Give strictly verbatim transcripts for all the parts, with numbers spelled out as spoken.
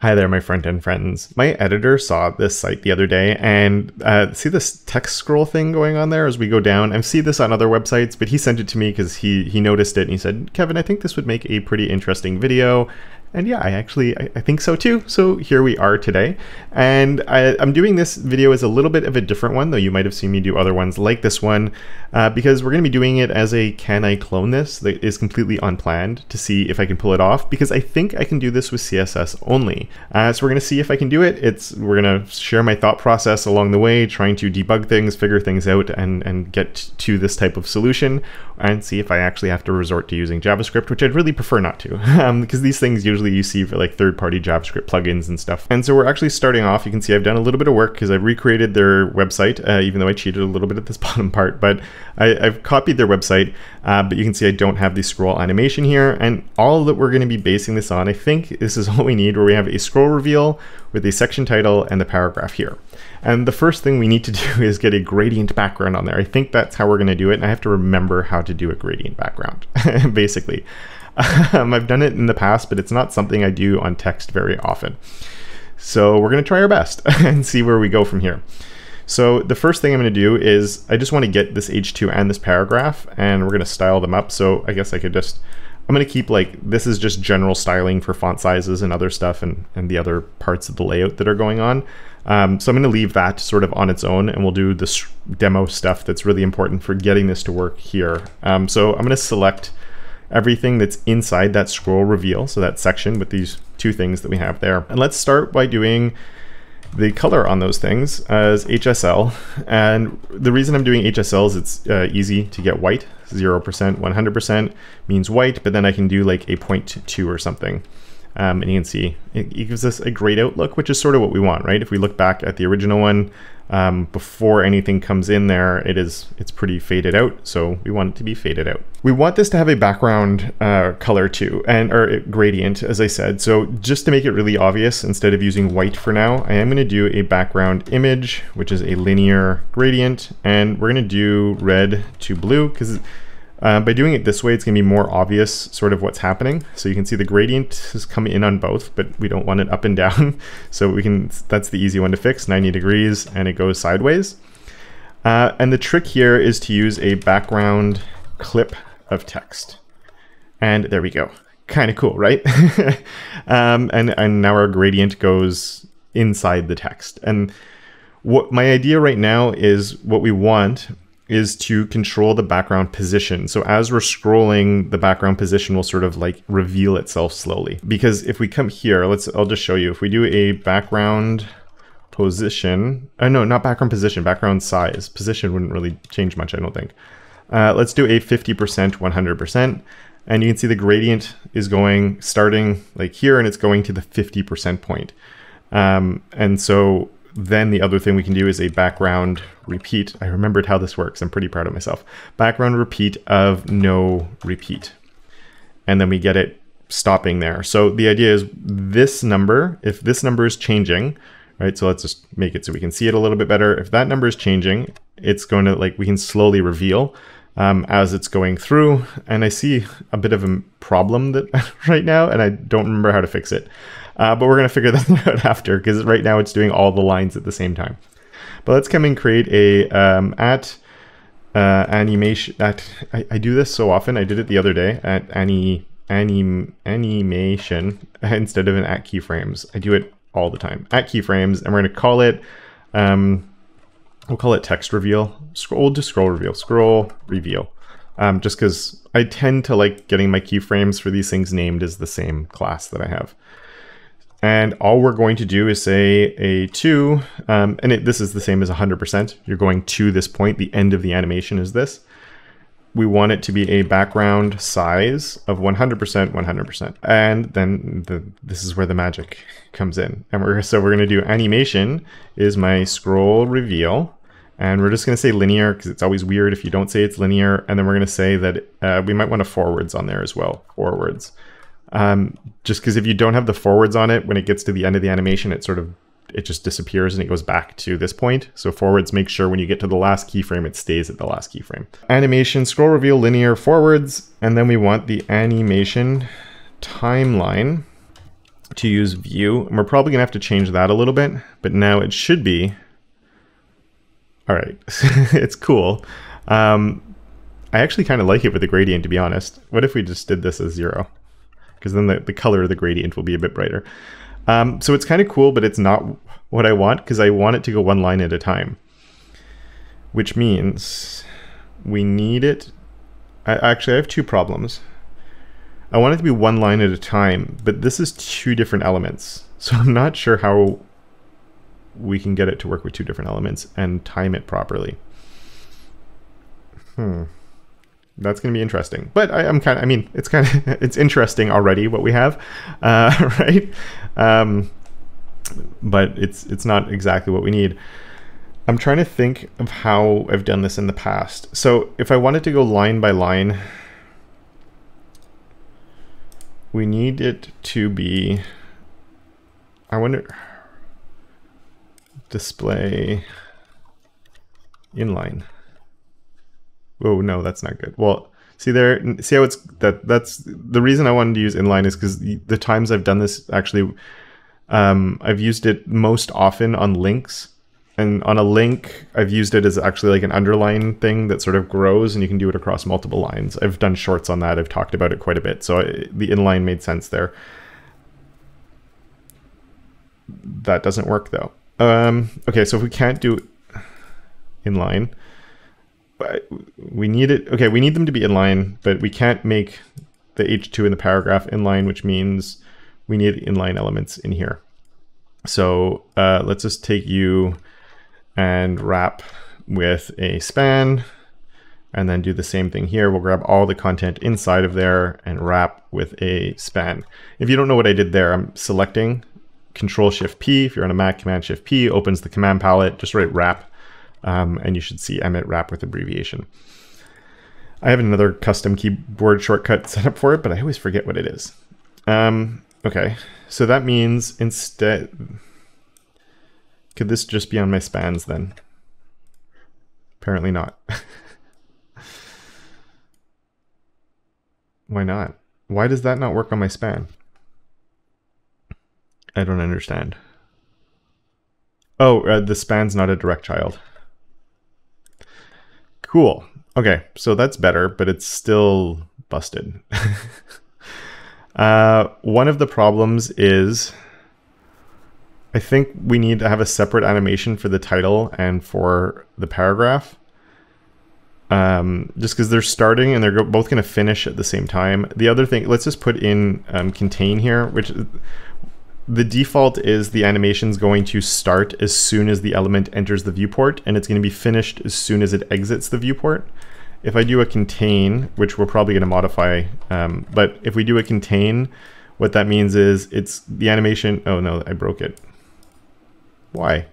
Hi there, my friend and friends. My editor saw this site the other day and uh, see this text scroll thing going on there as we go down? I've seen this on other websites, but he sent it to me because he, he noticed it and he said, Kevin, I think this would make a pretty interesting video. And yeah, I actually, I, I think so too. So here we are today. And I, I'm doing this video as a little bit of a different one, though you might have seen me do other ones like this one, uh, because we're gonna be doing it as a can I clone this that is completely unplanned to see if I can pull it off, because I think I can do this with C S S only. Uh, so we're gonna see if I can do it. It's We're gonna share my thought process along the way, trying to debug things, figure things out, and, and get to this type of solution, and see if I actually have to resort to using JavaScript, which I'd really prefer not to, um, because these things usually you see for like third-party JavaScript plugins and stuff. And so we're actually starting off. You can see I've done a little bit of work because I've recreated their website, uh, even though I cheated a little bit at this bottom part, but I, I've copied their website, uh, but you can see I don't have the scroll animation here. And all that we're gonna be basing this on, I think this is all we need, where we have a scroll reveal with a section title and the paragraph here. And the first thing we need to do is get a gradient background on there. I think that's how we're gonna do it. And I have to remember how to do a gradient background, basically. Um, I've done it in the past, but it's not something I do on text very often. So we're gonna try our best and see where we go from here. So the first thing I'm gonna do is I just wanna get this H two and this paragraph, and we're gonna style them up. So I guess I could just, I'm gonna keep like, this is just general styling for font sizes and other stuff and, and the other parts of the layout that are going on. Um, so I'm gonna leave that sort of on its own, and we'll do this demo stuff that's really important for getting this to work here. Um, so I'm gonna select everything that's inside that scroll reveal, so that section with these two things that we have there. And let's start by doing the color on those things as H S L. And the reason I'm doing H S L is it's uh, easy to get white. zero percent, one hundred percent means white, but then I can do like a zero point two or something. Um, and you can see it, it gives us a grayed out look, which is sort of what we want, right? If we look back at the original one, um, before anything comes in there, it is, it's pretty faded out. So we want it to be faded out. We want this to have a background uh, color too, and or gradient, as I said. So just to make it really obvious, instead of using white for now, I am gonna do a background image, which is a linear gradient. And we're gonna do red to blue, because Uh, by doing it this way, it's gonna be more obvious sort of what's happening. So you can see the gradient has come in on both, but we don't want it up and down. So we can, that's the easy one to fix, ninety degrees, and it goes sideways. Uh, and the trick here is to use a background clip of text. And there we go. Kind of cool, right? um, and, and now our gradient goes inside the text. And what my idea right now is what we want is to control the background position. So as we're scrolling, the background position will sort of like reveal itself slowly. Because if we come here, let's, I'll just show you. If we do a background position, oh no, not background position, background size. Position wouldn't really change much, I don't think. Uh, let's do a fifty percent, one hundred percent. And you can see the gradient is going, starting like here, and it's going to the fifty percent point. Um, and so, then the other thing we can do is a background repeat. I remembered how this works. I'm pretty proud of myself. Background repeat of no repeat. And then we get it stopping there. So the idea is this number, if this number is changing, right? So let's just make it so we can see it a little bit better. If that number is changing, it's going to like, we can slowly reveal um, as it's going through. And I see a bit of a problem that right now, and I don't remember how to fix it. Uh, but we're gonna figure that out after, because right now it's doing all the lines at the same time. But let's come and create a um, at uh, animation, at, I, I do this so often, I did it the other day, at any anim, animation instead of an at keyframes. I do it all the time, at keyframes, and we're gonna call it, um, we'll call it text reveal, scroll to scroll reveal, scroll reveal. Um, just because I tend to like getting my keyframes for these things named as the same class that I have. And all we're going to do is say a two, um, and it, this is the same as one hundred percent. You're going to this point, the end of the animation is this. We want it to be a background size of one hundred percent, one hundred percent. And then the, this is where the magic comes in. And we're, so we're gonna do animation is my scroll reveal. And we're just gonna say linear, because it's always weird if you don't say it's linear. And then we're gonna say that uh, we might want to forwards on there as well, forwards. Um, just because if you don't have the forwards on it, when it gets to the end of the animation, it sort of, it just disappears and it goes back to this point. So forwards, make sure when you get to the last keyframe, it stays at the last keyframe. Animation, scroll reveal, linear, forwards. And then we want the animation timeline to use view, and we're probably gonna have to change that a little bit, but now it should be, all right, it's cool. Um, I actually kind of like it with the gradient, to be honest. What if we just did this as zero? Because then the, the color of the gradient will be a bit brighter. Um, so it's kind of cool, but it's not what I want, because I want it to go one line at a time, which means we need it. I, actually, I have two problems. I want it to be one line at a time, but this is two different elements. So I'm not sure how we can get it to work with two different elements and time it properly. Hmm. That's going to be interesting, but I, I'm kind of, I mean, it's kind of, it's interesting already what we have, uh, right? Um, but it's, it's not exactly what we need. I'm trying to think of how I've done this in the past. So if I wanted to go line by line, we need it to be, I wonder, display inline. Oh no, that's not good. Well, see there, see how it's, that that's the reason I wanted to use inline is because the, the times I've done this, actually, um, I've used it most often on links, and on a link, I've used it as actually like an underline thing that sort of grows, and you can do it across multiple lines. I've done shorts on that. I've talked about it quite a bit. So I, the inline made sense there. That doesn't work though. Um, okay, so if we can't do inline, but we need it, okay, we need them to be inline, but we can't make the H two in the paragraph inline, which means we need inline elements in here. So uh, let's just take you and wrap with a span and then do the same thing here. We'll grab all the content inside of there and wrap with a span. If you don't know what I did there, I'm selecting Control Shift P. If you're on a Mac, Command Shift P opens the command palette, just write wrap. Um, and you should see Emmet wrap with abbreviation. I have another custom keyboard shortcut set up for it, but I always forget what it is. Um, okay, so that means instead, could this just be on my spans then? Apparently not. Why not? Why does that not work on my span? I don't understand. Oh, uh, the span's not a direct child. Cool. Okay, so that's better, but it's still busted. uh, one of the problems is I think we need to have a separate animation for the title and for the paragraph. Um, just because they're starting and they're both going to finish at the same time. The other thing, let's just put in um, contain here, which the default is the animation's going to start as soon as the element enters the viewport, and it's going to be finished as soon as it exits the viewport. If I do a contain, which we're probably going to modify, um, but if we do a contain, what that means is it's the animation. Oh no, I broke it. Why?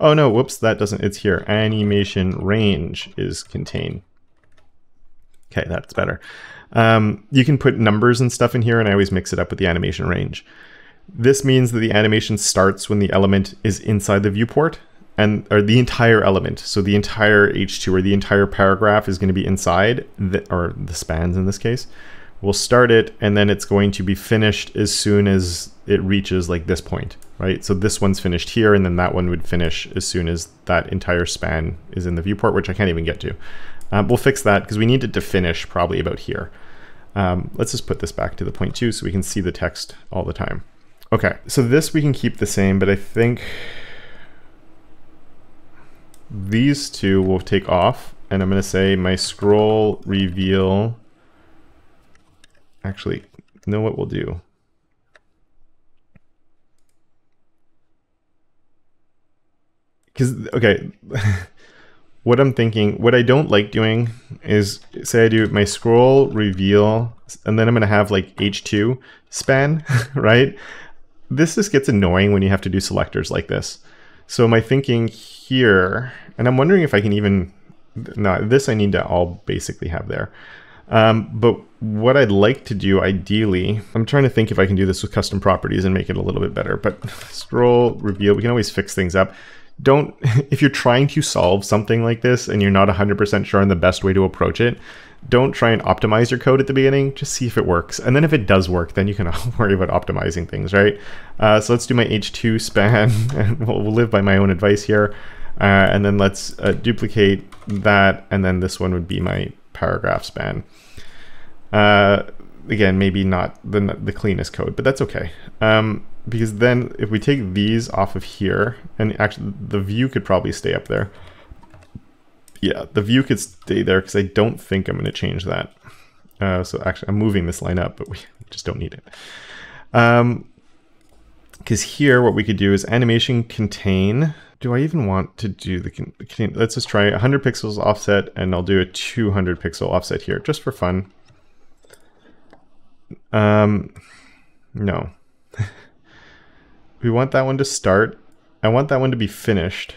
Oh no, whoops, that doesn't, it's here. Animation range is contain. Okay, that's better. Um, you can put numbers and stuff in here, and I always mix it up with the animation range. This means that the animation starts when the element is inside the viewport, and or the entire element. So the entire H two or the entire paragraph is going to be inside, the, or the spans in this case. We'll start it, and then it's going to be finished as soon as it reaches like this point, right? So this one's finished here, and then that one would finish as soon as that entire span is in the viewport, which I can't even get to. Um, we'll fix that because we need it to finish probably about here. Um, let's just put this back to the point two so we can see the text all the time. Okay, so this we can keep the same, but I think these two will take off, and I'm going to say my scroll reveal. Actually, you know what we'll do? Because, okay, what I'm thinking, what I don't like doing is, say I do my scroll reveal, and then I'm going to have like H two span, right? This just gets annoying when you have to do selectors like this. So my thinking here, and I'm wondering if I can even, no, this I need to all basically have there. Um, but what I'd like to do ideally, I'm trying to think if I can do this with custom properties and make it a little bit better, but scroll reveal, we can always fix things up. don't, if you're trying to solve something like this and you're not one hundred percent sure on the best way to approach it, don't try and optimize your code at the beginning. Just see if it works. And then if it does work, then you can worry about optimizing things, right? Uh, so let's do my H two span, and we'll, we'll live by my own advice here. Uh, and then let's uh, duplicate that. And then this one would be my paragraph span. Uh, again, maybe not the, the cleanest code, but that's okay. Um, because then if we take these off of here, and actually the view could probably stay up there. Yeah, the view could stay there because I don't think I'm going to change that. Uh, so actually I'm moving this line up, but we just don't need it. Because um, here what we could do is animation contain. Do I even want to do the contain? Let's just try one hundred pixels offset, and I'll do a two hundred pixel offset here just for fun. Um, no. We want that one to start. I want that one to be finished.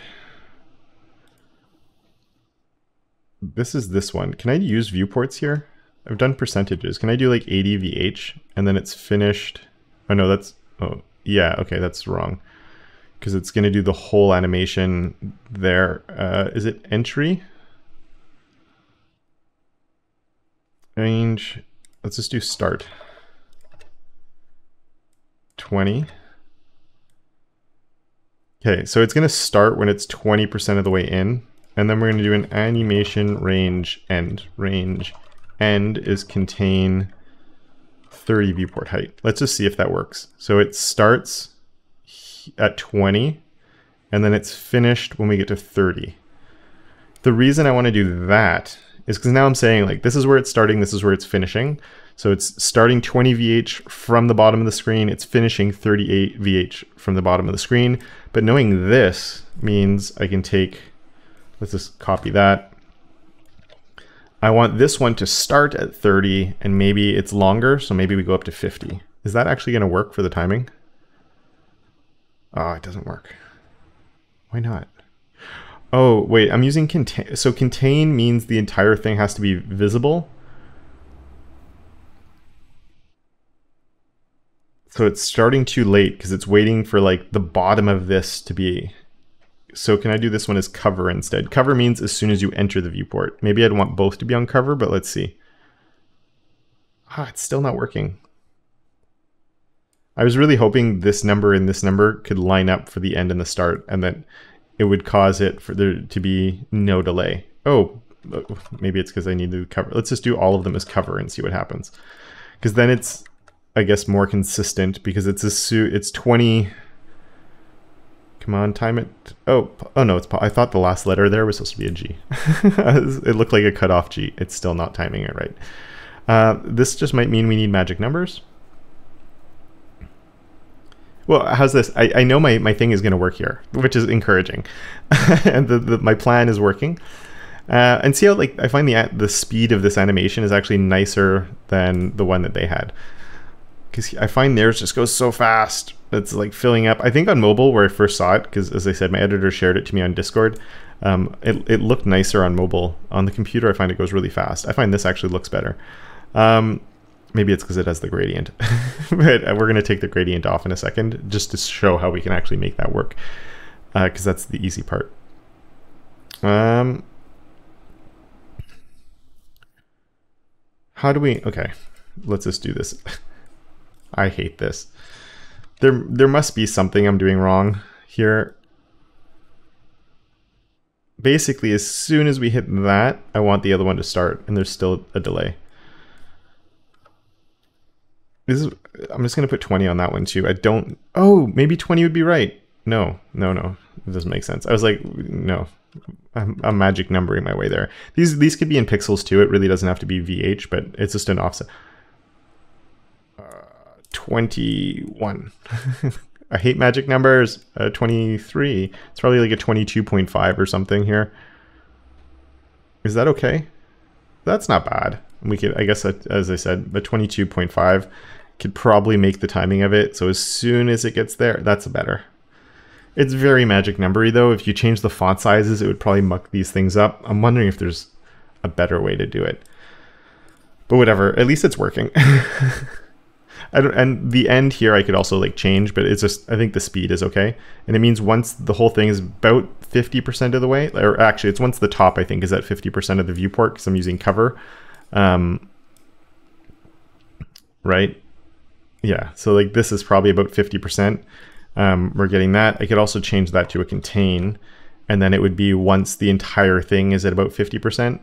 This is this one. Can I use viewports here? I've done percentages. Can I do like eighty V H and then it's finished? Oh no, that's, oh yeah, okay, that's wrong. Because it's gonna do the whole animation there. Uh, is it entry? Range, let's just do start. twenty. Okay, so it's gonna start when it's twenty percent of the way in. And then we're gonna do an animation range end. Range end is contain thirty viewport height. Let's just see if that works. So it starts at twenty and then it's finished when we get to thirty. The reason I wanna do that is because now I'm saying like, this is where it's starting, this is where it's finishing. So it's starting twenty V H from the bottom of the screen, it's finishing thirty-eight V H from the bottom of the screen. But knowing this means I can take, let's just copy that. I want this one to start at thirty and maybe it's longer, so maybe we go up to fifty. Is that actually gonna work for the timing? Ah, oh, it doesn't work. Why not? Oh, wait, I'm using contain. So contain means the entire thing has to be visible. So it's starting too late because it's waiting for like the bottom of this to be. So can I do this one as cover instead? Cover means as soon as you enter the viewport. Maybe I'd want both to be on cover, but let's see. Ah, it's still not working. I was really hoping this number and this number could line up for the end and the start, and that it would cause it for there to be no delay. Oh, maybe it's because I need to cover. Let's just do all of them as cover and see what happens. Because then it's, I guess, more consistent because it's a, it's twenty. Come on, time it. Oh, oh no, it's. I thought the last letter there was supposed to be a G. It looked like a cutoff G. It's still not timing it right. Uh, this just might mean we need magic numbers. Well, how's this? I, I know my, my thing is going to work here, which is encouraging. And the, the, my plan is working. Uh, and see how like I find the the speed of this animation is actually nicer than the one that they had. Because I find theirs just goes so fast. It's like filling up. I think on mobile where I first saw it, because as I said, my editor shared it to me on Discord. Um, it, it looked nicer on mobile. On the computer, I find it goes really fast. I find this actually looks better. Um, maybe it's because it has the gradient. But we're going to take the gradient off in a second just to show how we can actually make that work. Because uh, that's the easy part. Um, how do we... Okay, let's just do this. I hate this. There, there must be something I'm doing wrong here. Basically, as soon as we hit that, I want the other one to start, and there's still a delay. This is, I'm just going to put twenty on that one too. I don't, oh, maybe twenty would be right. No, no, no, it doesn't make sense. I was like, no, I'm, I'm magic numbering my way there. These, these could be in pixels too. It really doesn't have to be V H, but it's just an offset. twenty-one. I hate magic numbers. uh, twenty-three. It's probably like a twenty-two point five or something here. Is that okay? That's not bad. We could, I guess, as I said, the twenty-two point five could probably make the timing of it. So as soon as it gets there, that's better. It's very magic numbery though. If you change the font sizes, it would probably muck these things up. I'm wondering if there's a better way to do it, but whatever, at least it's working. I don't, and the end here I could also like change, but it's just, I think the speed is okay. And it means once the whole thing is about fifty percent of the way, or actually it's once the top I think is at fifty percent of the viewport because I'm using cover. Um, right? Yeah, so like this is probably about fifty percent. Um, we're getting that. I could also change that to a contain, and then it would be once the entire thing is at about fifty percent.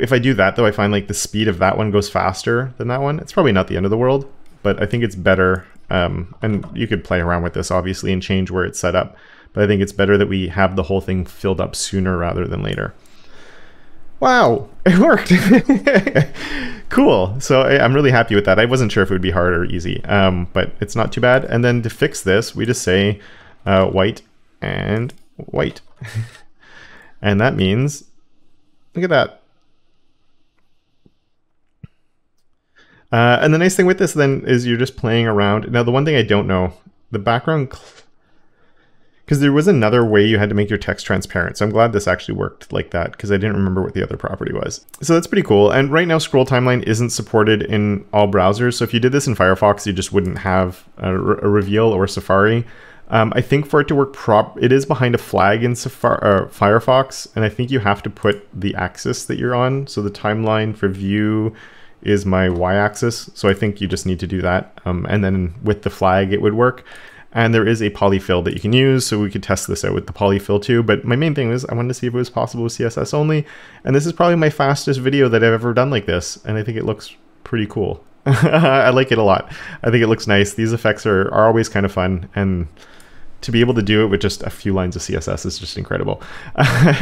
If I do that though, I find like the speed of that one goes faster than that one. It's probably not the end of the world, but I think it's better. Um, and you could play around with this obviously and change where it's set up, but I think it's better that we have the whole thing filled up sooner rather than later. Wow, it worked. Cool. So I'm really happy with that. I wasn't sure if it would be hard or easy, um, but it's not too bad. And then to fix this, we just say uh, white and white. And that means, look at that. Uh, and the nice thing with this then is you're just playing around. Now, the one thing I don't know, the background, because there was another way you had to make your text transparent. So I'm glad this actually worked like that because I didn't remember what the other property was. So that's pretty cool. And right now scroll timeline isn't supported in all browsers. So if you did this in Firefox, you just wouldn't have a, re a reveal or Safari. Um, I think for it to work prop, it is behind a flag in Safari, uh, Firefox. And I think you have to put the axis that you're on. So the timeline for view is my y-axis. So I think you just need to do that. Um, and then with the flag, it would work. And there is a polyfill that you can use, so we could test this out with the polyfill too. But my main thing was I wanted to see if it was possible with C S S only. And this is probably my fastest video that I've ever done like this. And I think it looks pretty cool. I like it a lot. I think it looks nice. These effects are, are always kind of fun. And to be able to do it with just a few lines of C S S is just incredible,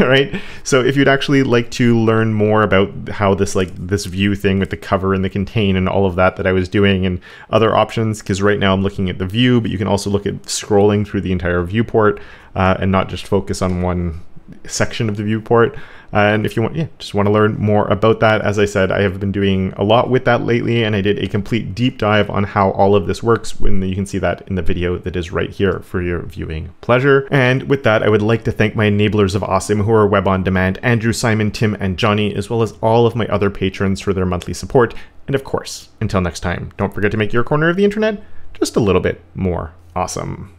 right? So if you'd actually like to learn more about how this like this view thing with the cover and the contain and all of that that I was doing and other options, because right now I'm looking at the view, but you can also look at scrolling through the entire viewport uh, and not just focus on one section of the viewport. And if you want, yeah, just want to learn more about that, as I said, I have been doing a lot with that lately, and I did a complete deep dive on how all of this works, and you can see that in the video that is right here for your viewing pleasure. And with that, I would like to thank my enablers of awesome, who are Web on Demand, Andrew, Simon, Tim, and Johnny, as well as all of my other patrons for their monthly support. And of course, until next time, don't forget to make your corner of the internet just a little bit more awesome.